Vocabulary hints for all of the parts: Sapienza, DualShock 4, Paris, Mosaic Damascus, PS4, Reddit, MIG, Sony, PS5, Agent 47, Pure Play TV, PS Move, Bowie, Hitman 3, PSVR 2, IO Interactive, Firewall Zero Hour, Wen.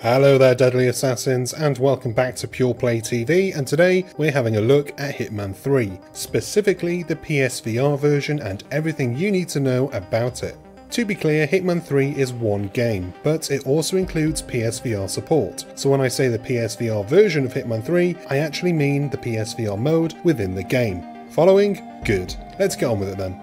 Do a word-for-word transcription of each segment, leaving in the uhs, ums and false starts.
Hello there Deadly Assassins and welcome back to Pure Play T V, and today we're having a look at Hitman three, specifically the P S V R version and everything you need to know about it. To be clear, Hitman three is one game, but it also includes P S V R support, so when I say the P S V R version of Hitman three, I actually mean the P S V R mode within the game. Following? Good. Let's get on with it then.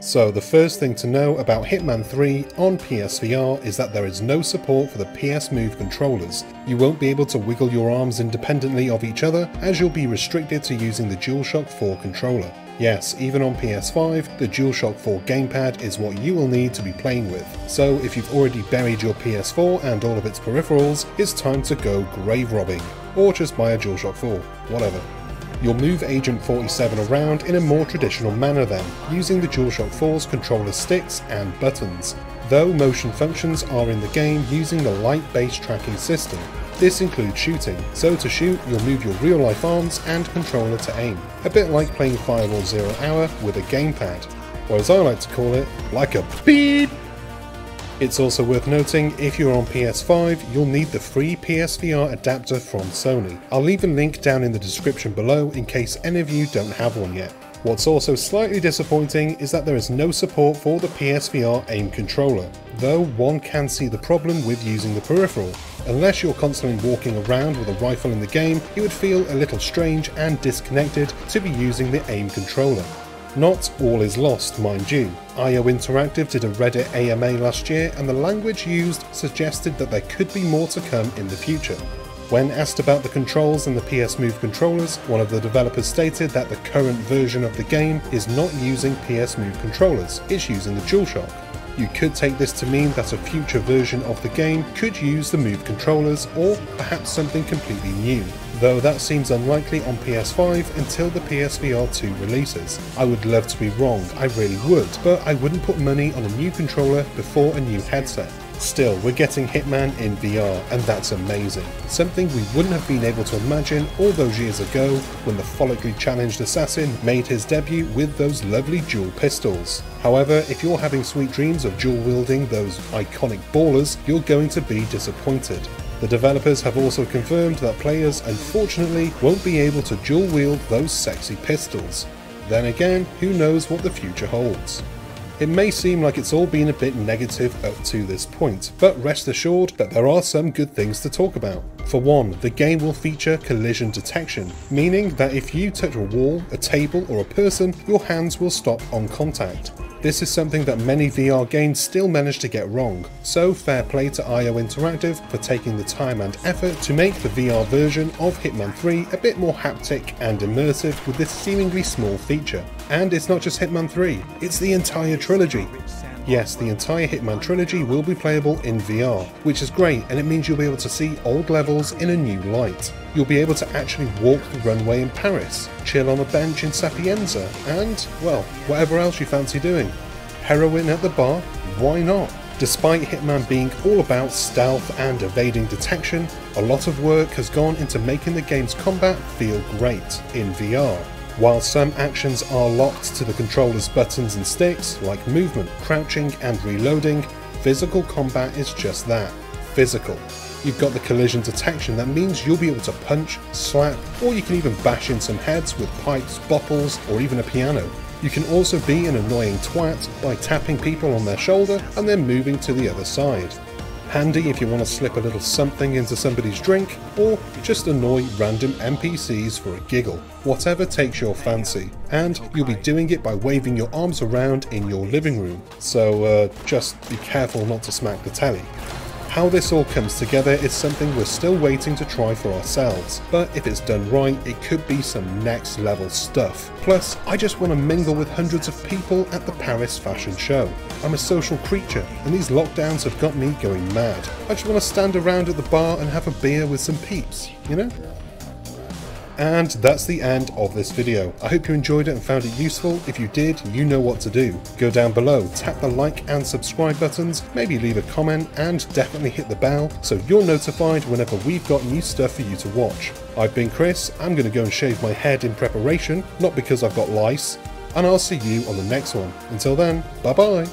So the first thing to know about Hitman three on P S V R is that there is no support for the P S Move controllers. You won't be able to wiggle your arms independently of each other, as you'll be restricted to using the DualShock four controller. Yes, even on P S five, the DualShock four gamepad is what you will need to be playing with. So if you've already buried your P S four and all of its peripherals, it's time to go grave robbing. Or just buy a DualShock four, whatever. You'll move Agent forty-seven around in a more traditional manner then, using the DualShock four's controller sticks and buttons, though motion functions are in the game using the light-based tracking system. This includes shooting, so to shoot you'll move your real-life arms and controller to aim, a bit like playing Firewall Zero Hour with a gamepad, or as I like to call it, like a beep! It's also worth noting, if you're on P S five, you'll need the free P S V R adapter from Sony. I'll leave a link down in the description below in case any of you don't have one yet. What's also slightly disappointing is that there is no support for the P S V R aim controller, though one can see the problem with using the peripheral. Unless you're constantly walking around with a rifle in the game, it would feel a little strange and disconnected to be using the aim controller. Not all is lost, mind you. I O Interactive did a Reddit A M A last year, and the language used suggested that there could be more to come in the future. When asked about the controls and the P S Move controllers, one of the developers stated that the current version of the game is not using P S Move controllers, it's using the DualShock. You could take this to mean that a future version of the game could use the Move controllers, or perhaps something completely new, though that seems unlikely on P S five until the P S V R two releases. I would love to be wrong, I really would, but I wouldn't put money on a new controller before a new headset. Still, we're getting Hitman in V R, and that's amazing. Something we wouldn't have been able to imagine all those years ago when the follically challenged assassin made his debut with those lovely dual pistols. However, if you're having sweet dreams of dual wielding those iconic ballers, you're going to be disappointed. The developers have also confirmed that players unfortunately won't be able to dual wield those sexy pistols. Then again, who knows what the future holds. It may seem like it's all been a bit negative up to this point, but rest assured that there are some good things to talk about. For one, the game will feature collision detection, meaning that if you touch a wall, a table, or a person, your hands will stop on contact. This is something that many V R games still manage to get wrong, so fair play to I O Interactive for taking the time and effort to make the V R version of Hitman three a bit more haptic and immersive with this seemingly small feature. And it's not just Hitman three, it's the entire trilogy. Yes, the entire Hitman trilogy will be playable in V R, which is great, and it means you'll be able to see old levels in a new light. You'll be able to actually walk the runway in Paris, chill on a bench in Sapienza, and, well, whatever else you fancy doing. Heroin at the bar? Why not? Despite Hitman being all about stealth and evading detection, a lot of work has gone into making the game's combat feel great in V R. While some actions are locked to the controller's buttons and sticks, like movement, crouching and reloading, physical combat is just that, physical. You've got the collision detection that means you'll be able to punch, slap, or you can even bash in some heads with pipes, bottles, or even a piano. You can also be an annoying twat by tapping people on their shoulder and then moving to the other side. Handy if you want to slip a little something into somebody's drink, or just annoy random N P Cs for a giggle. Whatever takes your fancy, and you'll be doing it by waving your arms around in your living room, so uh, just be careful not to smack the telly. How this all comes together is something we're still waiting to try for ourselves, but if it's done right, it could be some next level stuff. Plus, I just want to mingle with hundreds of people at the Paris fashion show. I'm a social creature, and these lockdowns have got me going mad. I just want to stand around at the bar and have a beer with some peeps, you know? And that's the end of this video. I hope you enjoyed it and found it useful. If you did, you know what to do. Go down below, tap the like and subscribe buttons, maybe leave a comment, and definitely hit the bell so you're notified whenever we've got new stuff for you to watch. I've been Chris, I'm gonna go and shave my head in preparation, not because I've got lice, and I'll see you on the next one. Until then, bye bye.